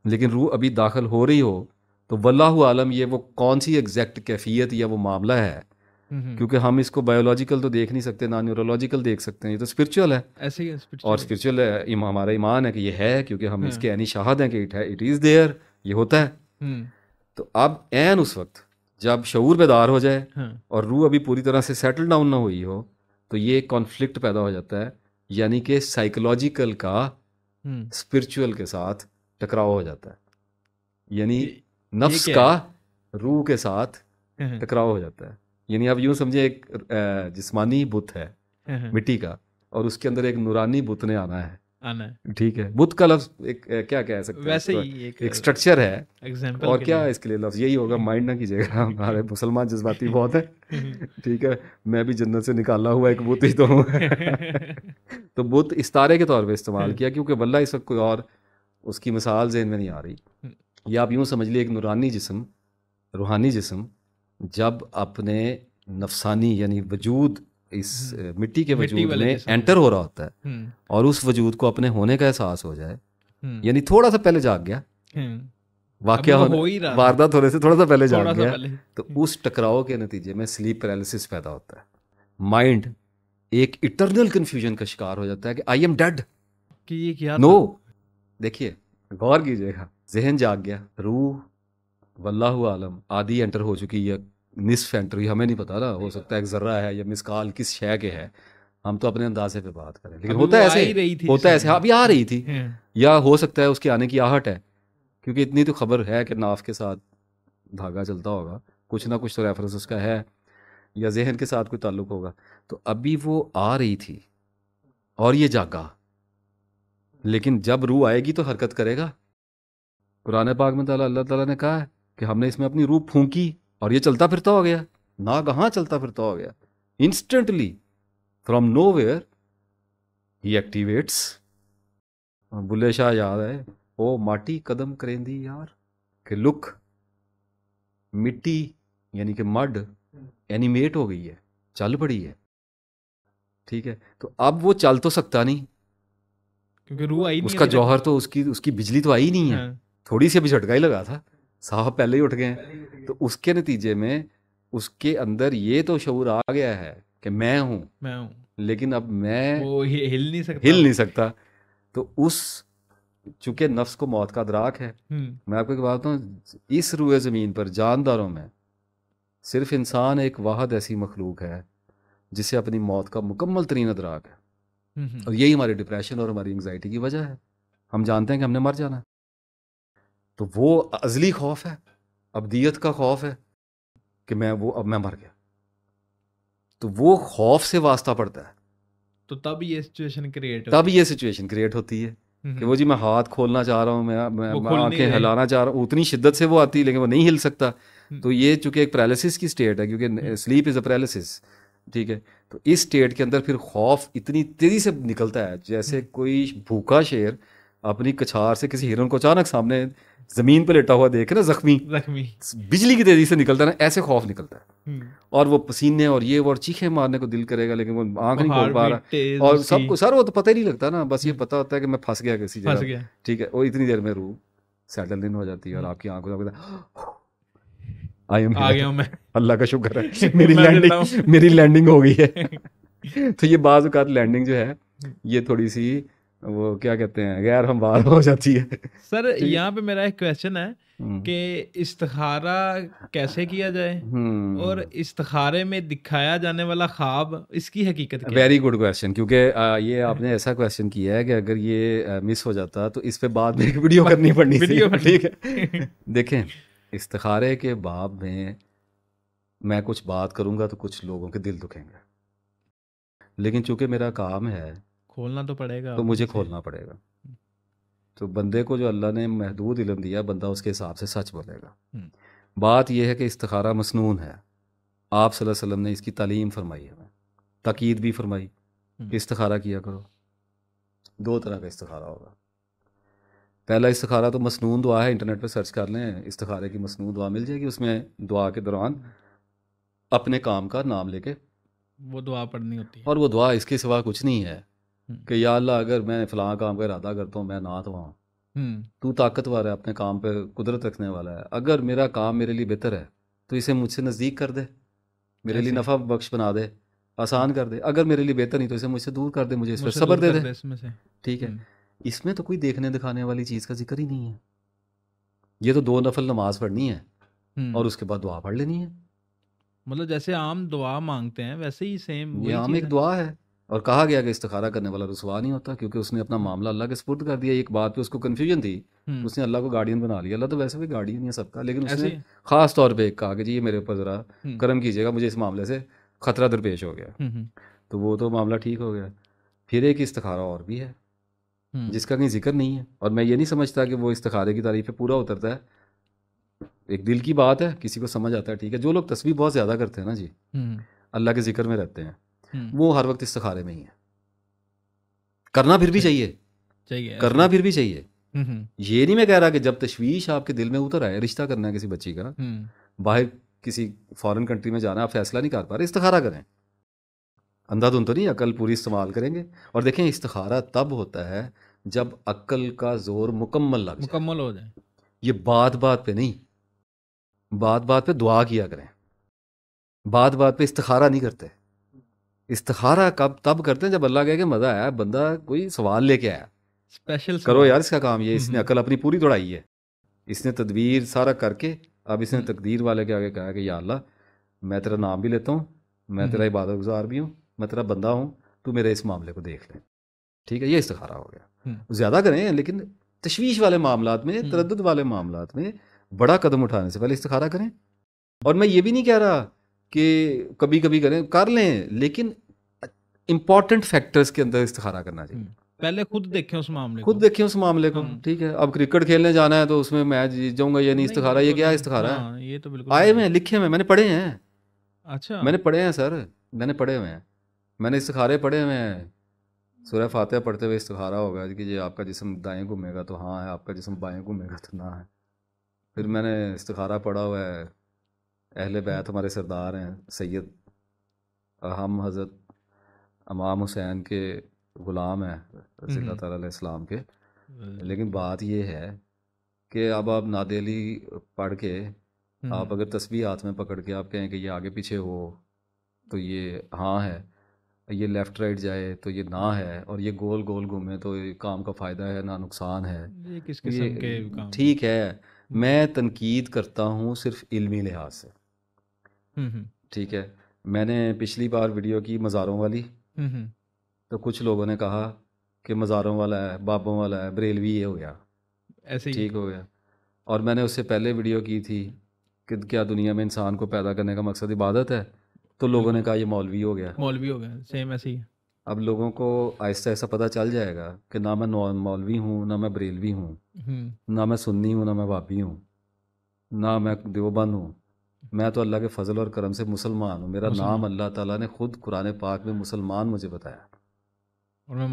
लेकिन रूह अभी दाखिल हो रही हो, तो वल्लाहु आलम ये वो कौन सी एग्जैक्ट कैफियत या वो मामला है, क्योंकि हम इसको बायोलॉजिकल तो देख नहीं सकते, ना न्यूरोलॉजिकल देख सकते हैं, ये तो स्पिरिचुअल है। ऐसे ही स्पिरिचुअल, और स्पिरिचुअल हमारा ईमान है कि ये है, क्योंकि हम इसके ऐनी शाहद हैं कि इट है, इट इज़ देयर, ये होता है। तो अब ऐन उस वक्त जब शऊर बेदार हो जाए और रूह अभी पूरी तरह से सेटल डाउन ना हुई हो, तो ये कॉन्फ्लिक्ट पैदा हो जाता है, यानी कि साइकोलॉजिकल का स्पिरिचुअल के साथ टकराव हो जाता है, यानी नफ्स का रूह के साथ टकराव हो जाता है। यानी आप यूँ समझे एक जिस्मानी बुत है मिट्टी का, और उसके अंदर एक नूरानी बुत ने आना है, ठीक है। बुत का लफ्ज एक क्या कह सकते हैं, एक स्ट्रक्चर है, और क्या इसके लिए लफ्ज यही होगा, माइंड ना कीजिएगा, हमारे मुसलमान जज्बाती बहुत है, ठीक है। मैं भी जन्नत से निकाला हुआ एक बुत ही तो हूँ। तो बुत इस तारे के तौर पर इस्तेमाल किया, क्योंकि वल्लाह इस वक्त कोई और उसकी मिसाल जहन में नहीं आ रही। या आप यूँ समझ लिए एक नूरानी जिस्म, रूहानी जिस्म, जब अपने नफसानी यानी वजूद इस मिट्टी के वजूद में एंटर हो रहा होता है और उस वजूद को अपने होने का एहसास हो जाए, यानी थोड़ा सा पहले जाग गया, वाकया वारदात होने से थोड़ा सा पहले जाग गया, तो उस टकराव के नतीजे में स्लीप पैरालिसिस पैदा होता है। माइंड एक इटरनल कन्फ्यूजन का शिकार हो जाता है कि आई एम डेड, कि ये क्या नो। देखिए गौर कीजिएगा, जहन जाग गया, रूह वल्लाहु आलम आधी एंटर हो चुकी है, निसफ एंटर हुई, हमें नहीं पता ना, हो सकता है एक जर्रा है या मिसकाल किस शय के है, हम तो अपने अंदाजे पे बात करें, लेकिन होता है ऐसे, होता ऐसे अभी आ रही थी, या हो सकता है उसके आने की आहट है, क्योंकि इतनी तो खबर है कि नाफ के साथ धागा चलता होगा, कुछ ना कुछ तो रेफरेंस उसका है, या जहन के साथ कोई ताल्लुक होगा। तो अभी वो आ रही थी और ये जागा, लेकिन जब रूह आएगी तो हरकत करेगा। कुरान पाक में अल्लाह ताला ने कहा है कि हमने इसमें अपनी रूह फूंकी और ये चलता फिरता हो गया, नागहां चलता फिरता हो गया। Instantly from nowhere he activates. Bulleh Shah याद है, ओ माटी कदम करेंदी यार, कि लुक मिट्टी यानी कि मड एनिमेट हो गई है, चल पड़ी है, ठीक है। तो अब वो चल तो सकता नहीं क्योंकि रूह आई नहीं, उसका जौहर तो उसकी बिजली तो आई नहीं है, थोड़ी सी अभी झटका ही लगा था, साहब पहले ही उठ गए। तो उसके नतीजे में उसके अंदर ये तो शऊर आ गया है कि मैं हूँ, लेकिन अब मैं वो हिल नहीं सकता। तो उस चूंकि नफ्स को मौत का अदराक है, मैं आपको एक बात बताऊँ, इस रूए ज़मीन पर जानदारों में सिर्फ इंसान एक वाहद ऐसी मखलूक है जिसे अपनी मौत का मुकम्मल तरीन अदराक है, और यही हमारे डिप्रेशन और हमारी एंग्जाइटी की वजह है। हम जानते हैं कि हमने मर जाना है, तो वो अजली खौफ है, अब्दियत का खौफ है कि अब मैं मर गया, तो वो खौफ से वास्ता पड़ता है। तो तब ये सिचुएशन क्रिएट होती है कि वो जी मैं हाथ खोलना चाह रहा हूँ, मैं आंखें हिलाना चाह रहा हूँ, उतनी शिद्दत से वो आती है लेकिन वो नहीं हिल सकता। तो ये चूंकि एक पैरालिसिस की स्टेट है, क्योंकि स्लीप इज़ अ पैरालिसिस, ठीक है। तो इस स्टेट के अंदर फिर खौफ इतनी तेज़ी से निकलता है जैसे कोई भूखा शेर अपनी कछार से किसी हिरन को अचानक सामने जमीन पे लेटा हुआ देखे ना, जख्मी बिजली की तेजी से निकलता है ना, ऐसे खौफ निकलता है। और वो पसीने और ये और चीखे मारने को दिल करेगा लेकिन वो आंख नहीं खोल पा रहा और सबको सर वो तो पता ही नहीं लगता ना, बस ये पता होता है कि मैं फंस गया किसी जगह। ठीक है, और इतनी देर में रूह सेटल नहीं हो जाती है और आपकी आंखों अल्लाह का शुक्र है मेरी लैंडिंग हो गई है। तो ये बाज़ औक़ात लैंडिंग जो है ये थोड़ी सी वो क्या कहते हैं गैर हमवार हो जाती है। सर यहाँ पे मेरा एक क्वेश्चन है कि इस्तिखारा कैसे किया जाए और इस्तिखारे में दिखाया जाने वाला ख्वाब इसकी हकीकत क्या है? वेरी गुड क्वेश्चन, क्योंकि ये आपने ऐसा क्वेश्चन किया है कि अगर ये मिस हो जाता तो इस पे बाद में वीडियो करनी पड़नी थी। ठीक है, देखें इस्तिखारे के बाब में मैं कुछ बात करूंगा तो कुछ लोगों के दिल दुखेंगे, लेकिन चूंकि मेरा काम है खोलना तो पड़ेगा, तो मुझे खोलना पड़ेगा। तो बंदे को जो अल्लाह ने महदूद इल्म दिया बंदा उसके हिसाब से सच बोलेगा। बात यह है कि इस्तिखारा मसनून है, आप सल्लल्लाहु अलैहि वसल्लम ने इसकी तालीम फरमाई है, ताकीद भी फरमाई इस्तिखारा किया करो। दो तरह का इस्तिखारा होगा, पहला इस्तिखारा तो मसनून दुआ है, इंटरनेट पे सर्च कर लें इस्तिखारे की मसनून दुआ मिल जाएगी, उसमें दुआ के दौरान अपने काम का नाम लेके वो दुआ पढ़नी होती है और वो दुआ इसके सिवा कुछ नहीं है कि या अल्लाह अगर मैं फ़लाँ काम का इरादा करता हूँ मैं ना तो वहाँ तू ताकतवर है, अपने काम पे कुदरत रखने वाला है, अगर मेरा काम मेरे लिए बेहतर है तो इसे मुझसे नज़दीक कर दे, मेरे लिए नफ़ा बख्श बना दे, आसान कर दे, अगर मेरे लिए बेहतर नहीं तो इसे मुझसे दूर कर दे, मुझे इस पर सब्र दे दे। ठीक है, इसमें तो कोई देखने दिखाने वाली चीज़ का जिक्र ही नहीं है, ये तो दो नफल नमाज पढ़नी है और उसके बाद दुआ पढ़ लेनी है। मतलब जैसे आम दुआ मांगते हैं वैसे ही सेम ये आम एक दुआ है। और कहा गया कि इस्तिखारा करने वाला रुसवा नहीं होता क्योंकि उसने अपना मामला अल्लाह के सुपुर्द कर दिया। एक बात पे उसको कन्फ्यूजन थी, उसने अल्लाह को गार्डियन बना लिया, अल्लाह तो वैसे भी गार्डियन है सबका, लेकिन उसने खास तौर पर कहा कि जी ये मेरे ऊपर ज़रा करम कीजिएगा, मुझे इस मामले से खतरा दरपेश हो गया, तो वो तो मामला ठीक हो गया। फिर एक इस्तिखारा और भी है जिसका कहीं जिक्र नहीं है, और मैं ये नहीं समझता कि वो इस्तिखारे की तारीफ पे पूरा उतरता है, एक दिल की बात है, किसी को समझ आता है। ठीक है, जो लोग तस्बीह बहुत ज़्यादा करते हैं ना जी, अल्लाह के जिक्र में रहते हैं, वो हर वक्त इस्तिखारे में ही है। करना फिर भी चाहिए, करना फिर भी चाहिए। ये नहीं मैं कह रहा कि जब तशवीश आपके दिल में उतर आए, रिश्ता करना है किसी बच्ची का, बाहर किसी फॉरेन कंट्री में जाना, आप फैसला नहीं कर पा रहे, इस्तिखारा करें, अंधाधुंध तो नहीं, अकल पूरी इस्तेमाल करेंगे। और देखें इस्तिखारा तब होता है जब अक्ल का जोर मुकम्मल हो जाए। ये बात पे नहीं, बात पे दुआ किया करें, बात पे इस्तिखारा नहीं करते। इस्तिखारा कब तब करते हैं जब अल्लाह कहे कि मज़ा आया, बंदा कोई सवाल लेके आया, स्पेशल करो यार इसका काम, ये इसने अकल अपनी पूरी दौड़ाई है, इसने तदबीर सारा करके अब इसने तकदीर वाले के आगे कहा कि या अल्लाह मैं तेरा नाम भी लेता हूँ, मैं तेरा इबादत गुजार भी हूँ, मैं तेरा बंदा हूँ, तू मेरे इस मामले को देख ले। ठीक है, ये इस्तिखारा हो गया। ज़्यादा करें, लेकिन तशवीश वाले मामलात में, तरद्दुद वाले मामलात में बड़ा कदम उठाने से पहले इस्तिखारा करें। और मैं ये भी नहीं कह रहा कि कभी कभी करें, कर लें, लेकिन इम्पॉर्टेंट फैक्टर्स के अंदर इस्तिखारा करना चाहिए, पहले खुद देखें उस मामले को, ठीक है। अब क्रिकेट खेलने जाना है तो उसमें मैच जीत जाऊँगा या नहीं, इस्तिखारा ये क्या इस्तिखारा है, ये तो बिल्कुल आए में लिखे में मैंने पढ़े हैं। अच्छा, मैंने पढ़े हैं सर, मैंने पढ़े हुए हैं, मैंने इस्तिखारे पढ़े हुए हैं। सूरह फातिहा पढ़ते हुए इस्तिखारा होगा कि ये आपका जिस्म दाएं घूमेगा तो हाँ है, आपका जिस्म बाएं घूमेगा तो ना है। फिर मैंने इस्तिखारा पढ़ा हुआ है, अहले बैत हमारे सरदार हैं, सैयद हम हज़रत इमाम हुसैन के ग़ुलाम हैं रज़ी अल्लाह तआला अलैहिस्सलाम के। लेकिन बात यह है कि अब आप नादेली पढ़ के आप अगर तस्बीह हाथ में पकड़ के आप कहें कि ये आगे पीछे हो तो ये हाँ है, ये लेफ़्ट राइट जाए तो ये ना है, और ये गोल गोल घूमे तो ये काम का फ़ायदा है ना नुकसान है, ये किस किस्म के काम। ठीक है, मैं तनकीद करता हूँ सिर्फ इल्मी लिहाज से। ठीक है, मैंने पिछली बार वीडियो की मज़ारों वाली, तो कुछ लोगों ने कहा कि मज़ारों वाला है, बाबों वाला है, बरेलवी ये हो गया, ऐसे ठीक हो गया। और मैंने उससे पहले वीडियो की थी कि क्या दुनिया में इंसान को पैदा करने का मकसद इबादत है, तो लोगों ने कहा ये मौलवी हो गया, सेम ऐसे ही। अब लोगों को आहिस्ता आहिस्ता पता चल जाएगा कि ना मैं मौलवी हूँ, ना मैं बरेलवी हूँ, ना मैं सुन्नी हूँ, ना मैं वापी हूँ, ना मैं देवबंद हूँ, मैं तो अल्लाह के फजल और करम से मुसलमान हूँ। मेरा नाम अल्लाह ताला ने खुद कुरान पाक में मुसलमान मुझे बताया। और मैं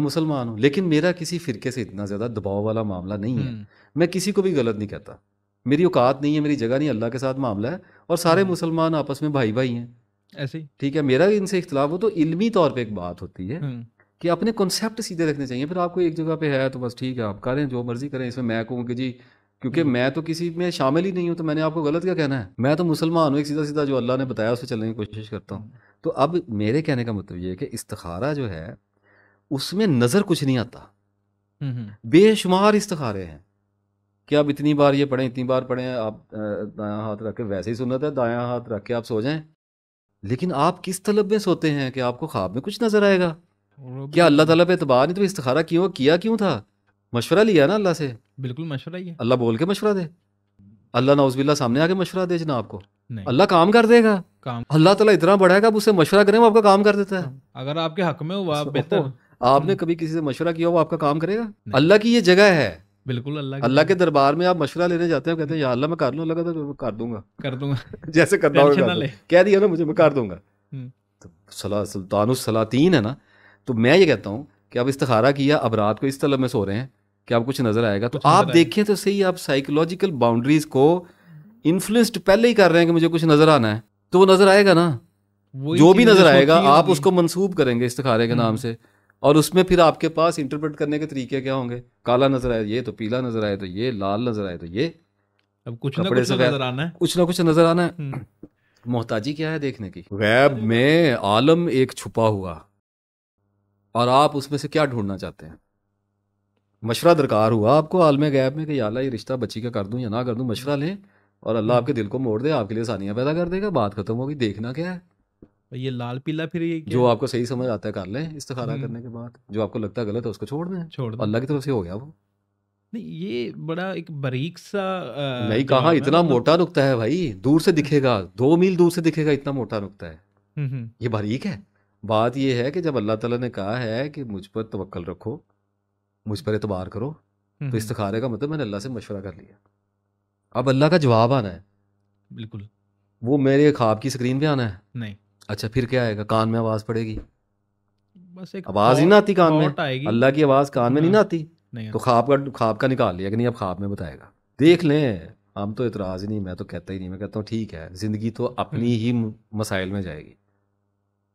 मुसलमान हूँ, लेकिन मेरा किसी फ़िरके से इतना ज़्यादा दबाव वाला मामला नहीं है। मैं किसी को भी गलत नहीं कहता, मेरी औकात नहीं है, मेरी जगह नहीं, अल्लाह के साथ मामला है। और सारे मुसलमान आपस में भाई भाई हैं, ऐसे ही ठीक है। मेरा इनसे इख्तिलाफ हो तो इल्मी तौर पे एक बात होती है कि अपने कॉन्सेप्ट सीधे रखने चाहिए। फिर आपको एक जगह पे है तो बस ठीक है, आप करें जो मर्जी करें, इसमें मैं कहूँ कि जी क्योंकि मैं तो किसी में शामिल ही नहीं हूँ तो मैंने आपको गलत क्या कहना है। मैं तो मुसलमान हूँ, एक सीधा सीधा जो अल्लाह ने बताया उस पर चलने की कोशिश करता हूँ। तो अब मेरे कहने का मतलब ये है कि इस्तिखारा जो है उसमें नज़र कुछ नहीं आता। बेशुमार इस्तिखारे हैं कि आप इतनी बार ये पढ़ें, इतनी बार पढ़ें, आप दायां हाथ रख के, वैसे ही सुन्नत है दायां हाथ रख के आप सो जाएं, लेकिन आप किस तलब में सोते हैं कि आपको ख्वाब में कुछ नज़र आएगा। क्या अल्लाह ताला पे इतबा नहीं, तो इस्तिखारा क्यों किया, क्यों था? मशवरा लिया ना अल्लाह से, बिल्कुल मशवरा ही है। अल्लाह बोल के मशवरा दे, अल्लाह नाउज़ुबिल्लाह सामने आके मशवरा दे जना आपको, अल्लाह काम कर देगा। अल्लाह ताला इतना बड़ा है कि आप उससे मशवरा करें वो आपका काम कर देता है। अगर आपके हक में हुआ बेहतर। आपने कभी किसी से मशवरा किया वो आपका काम करेगा? अल्लाह की ये जगह है, बिल्कुल अल्लाह के दरबार में आप मशवरा लेने जाते हैं, कहते हैं या अल्लाह मैं कर लूँ, लगा तो कर दूंगा जैसे करना होगा, कह दिया ना मुझे, मैं कर दूंगा। तो सुल्तानुस सलातीन है ना। तो मैं ये कहता हूँ कि आप इस्तिखारा किया, अब रात को इस तलब में सो रहे हैं कि आप कुछ नजर आएगा, तो आप देखें तो सही, आप साइकोलॉजिकल बाउंड्रीज को इन्फ्लुएंस्ड पहले ही कर रहे हैं कि मुझे कुछ नजर आना है, तो वो नजर आएगा ना। जो भी नजर आएगा आप उसको मंसूब करेंगे इस्तिखारे के नाम से, और उसमें फिर आपके पास इंटरप्रेट करने के तरीके क्या होंगे। काला नजर आए ये, तो पीला नजर आए तो ये, लाल नजर आए तो ये, अब कुछ ना कुछ नजर आना है। मोहताजी क्या है देखने की? गैब में आलम एक छुपा हुआ, और आप उसमें से क्या ढूंढना चाहते हैं? मशवरा दरकार हुआ आपको आलमे गैब में कि या अल्लाह ये रिश्ता बच्ची का कर दूं या ना कर दूं, मशवरा लें और अल्लाह आपके दिल को मोड़ दे, आपके लिए आसानियाँ पैदा कर देगा, बात खत्म होगी। देखना क्या है? ये लाल पीला, फिर ये जो आपको सही समझ आता है कर लें इस्तिखारा करने के बाद, जो आपको लगता है गलत है उसको छोड़ दें। अल्लाह की तरफ से हो गया वो। नहीं, ये बड़ा एक बारीक सा नहीं कहा, इतना मोटा नुकता है भाई, दूर से दिखेगा, 2 मील दूर से दिखेगा, इतना मोटा नुकता है, ये बारीक है। बात यह है कि जब अल्लाह ताला ने कहा है कि मुझ पर तवक्कल रखो, मुझ पर एतबार करो, तो इस्तिखारे का मतलब मैंने अल्लाह से मशवरा कर लिया, अब अल्लाह का जवाब आना है। बिल्कुल, वो मेरे ख्वाब की स्क्रीन पे आना है नहीं। अच्छा फिर क्या आएगा? कान में आवाज़ पड़ेगी, बस एक आवाज़ ही ना आती कान में, अल्लाह की आवाज़ कान में नहीं ना आती, तो ख्वाब का निकाल लिया कि नहीं अब ख्वाब में बताएगा, देख लें। हम तो एतराज़ ही नहीं, मैं तो कहता ही नहीं, मैं कहता हूँ ठीक है, ज़िंदगी तो अपनी ही मसाइल में जाएगी।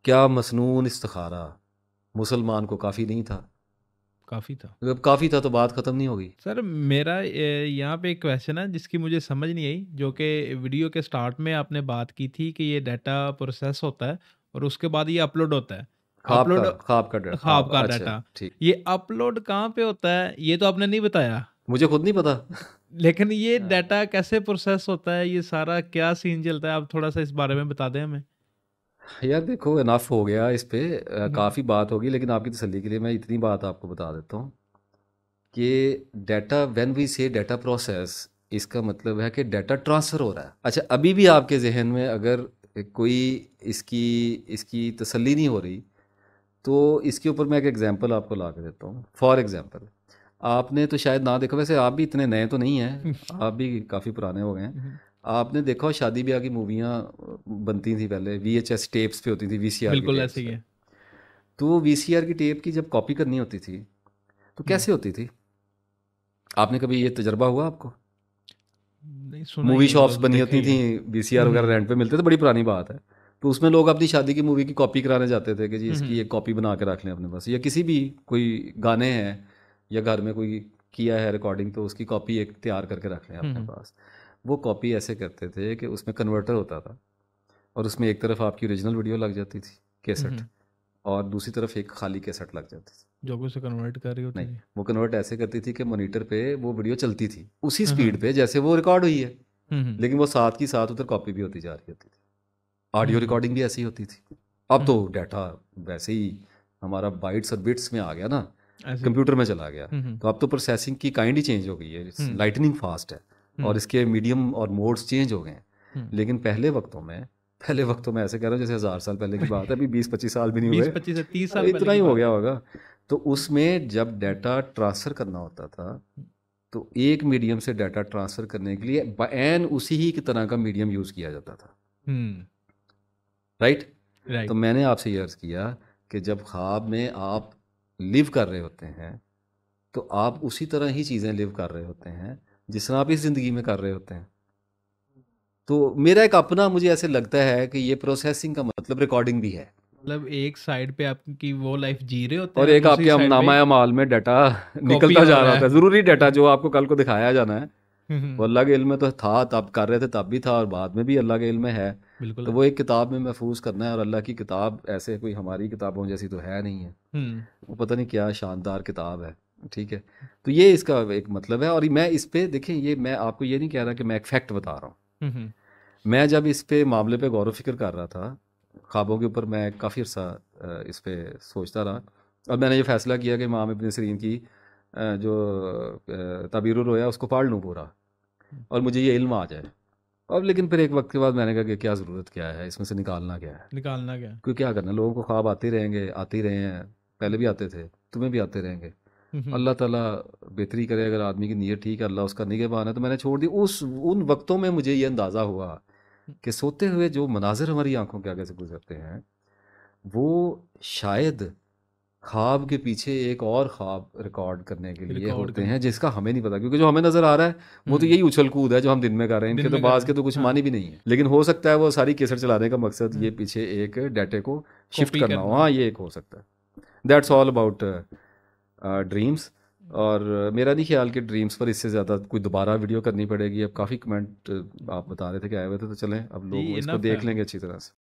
क्या मसनून इस्तिखारा मुसलमान को काफ़ी नहीं था? काफ़ी था तो बात ख़त्म नहीं होगी। सर मेरा यहाँ पे एक क्वेश्चन है जिसकी मुझे समझ नहीं आई, जो कि वीडियो के स्टार्ट में आपने बात की थी कि ये डाटा प्रोसेस होता है और उसके बाद ये अपलोड होता है। ख्वाब का डाटा, ये अपलोड कहाँ पे होता है ये तो आपने नहीं बताया, मुझे खुद नहीं पता लेकिन ये डाटा कैसे प्रोसेस होता है, ये सारा क्या सीन चलता है, आप थोड़ा सा इस बारे में बता दें हमें। यार देखो, इनफ हो गया, इस पे काफ़ी बात होगी, लेकिन आपकी तसल्ली के लिए मैं इतनी बात आपको बता देता हूँ कि data, when we say data process, इसका मतलब है कि डाटा ट्रांसफ़र हो रहा है। अच्छा अभी भी आपके जहन में अगर कोई इसकी तसल्ली नहीं हो रही तो इसके ऊपर मैं एक एग्ज़ाम्पल आपको ला के देता हूँ। फॉर एग्ज़ाम्पल, आपने तो शायद ना देखा, वैसे आप भी इतने नए तो नहीं हैं, आप भी काफ़ी पुराने हो गए हैं, आपने देखा शादी ब्याह की मूवियाँ बनती थी पहले, VHS टेप्स पे होती थी, VCR। बिल्कुल ऐसे ही है। तो VCR की टेप की जब कॉपी करनी होती थी तो कैसे होती थी? आपने कभी ये तजर्बा हुआ आपको? मूवी शॉप्स बनी होती थी, VCR वगैरह रेंट पे मिलते थे, बड़ी पुरानी बात है। तो उसमें लोग अपनी शादी की मूवी की कॉपी कराने जाते थे कि जी इसकी एक कॉपी बना के रख लें अपने पास, या किसी भी कोई गाने हैं या घर में कोई किया है रिकॉर्डिंग तो उसकी कॉपी एक तैयार करके रख लें अपने पास। वो कॉपी ऐसे करते थे कि उसमें कन्वर्टर होता था और उसमें एक तरफ आपकी ओरिजिनल वीडियो लग जाती थी कैसेट, और दूसरी तरफ एक खाली कैसेट लग जाती थी जो उसे कन्वर्ट कर रही होती है। वो कन्वर्ट ऐसे करती थी कि मॉनिटर पे वो वीडियो चलती थी उसी स्पीड पे जैसे वो रिकॉर्ड हुई है, लेकिन वो साथ की साथ उधर कॉपी भी होती जा रही होती थी। ऑडियो रिकॉर्डिंग भी ऐसी होती थी। अब तो डाटा वैसे ही हमारा बाइट्स और बिट्स में आ गया ना, कंप्यूटर में चला गया, तो अब तो प्रोसेसिंग की काइंड ही चेंज हो गई है, लाइटनिंग फास्ट है और इसके मीडियम और मोड्स चेंज हो गए हैं। लेकिन पहले वक्तों में ऐसे कह रहा हूँ जैसे 1000 साल पहले की बात है, अभी 20-25 साल भी नहीं हुए, 25 से 30 साल इतना ही हो गया होगा। तो उसमें जब डाटा ट्रांसफ़र करना होता था तो एक मीडियम से डाटा ट्रांसफ़र करने के लिए बयान उसी ही की तरह का मीडियम यूज़ किया जाता था। राइट? तो मैंने आपसे ये अर्ज़ किया कि जब ख्वाब में आप लिव कर रहे होते हैं तो आप उसी तरह ही चीज़ें लिव कर रहे होते हैं जिस तरह आप इस ज़िंदगी में कर रहे होते हैं। तो मेरा एक अपना, मुझे ऐसे लगता है कि ये प्रोसेसिंग का मतलब रिकॉर्डिंग भी है, मतलब एक साइड पे आपकी वो लाइफ जी रहे होते हैं और एक आपके अमनामा अमाल में डाटा निकलता जा रहा है, ज़रूरी डाटा जो आपको कल को दिखाया जाना है। वो अल्लाह के इल्म में तो था, तब कर रहे थे तब भी था और बाद में भी अल्लाह के इल्म में है, तो वो एक किताब में महफूज करना है। और अल्लाह की किताब ऐसे कोई हमारी किताबों जैसी तो है नहीं है, वो पता नहीं क्या शानदार किताब है, ठीक है। तो ये इसका एक मतलब है। और मैं इस पर देखें, ये मैं आपको ये नहीं कह रहा कि मैं एक फैक्ट बता रहा हूँ, मैं जब इस पे मामले पे गौर व फिक्र कर रहा था, ख्वाबों के ऊपर मैं काफ़ी अर्सा इस पे सोचता रहा और मैंने ये फ़ैसला किया कि इमाम इब्ने सीरीन की जो तबीरुर रोया उसको पढ़ लूँ पूरा और मुझे ये इल्म आ जाए। और लेकिन फिर एक वक्त के बाद मैंने कहा कि क्या ज़रूरत क्या है, इसमें से निकालना क्या है, निकालना क्या है, क्योंकि क्या करना, लोगों को ख्वाब आते रहेंगे, आते रहे हैं, पहले भी आते थे, तुम्हें भी आते रहेंगे। अल्लाह ताला बेहतरी करे, अगर आदमी की नीयत ठीक है अल्लाह उसका निगहबान है। तो मैंने छोड़ दी। उन वक्तों में मुझे ये अंदाज़ा हुआ कि सोते हुए जो मनाजिर हमारी आंखों के आगे से गुजरते हैं वो शायद ख्वाब के पीछे एक और ख्वाब रिकॉर्ड करने के लिए होते हैं जिसका हमें नहीं पता, क्योंकि जो हमें नज़र आ रहा है वो तो यही उछल कूद है जो हम दिन में कर रहे हैं। इनके तो बाज के तो कुछ मानी भी नहीं है, लेकिन हो सकता है वो सारी केसर चलाने का मकसद ये पीछे एक डाटे को शिफ्ट करना हो। हाँ, ये एक हो सकता है। That's all about dreams. और मेरा नहीं ख्याल कि ड्रीम्स पर इससे ज़्यादा कोई दोबारा वीडियो करनी पड़ेगी। अब काफ़ी कमेंट आप बता रहे थे कि आए हुए थे, तो चलें अब लोग इसको देख लेंगे अच्छी तरह से।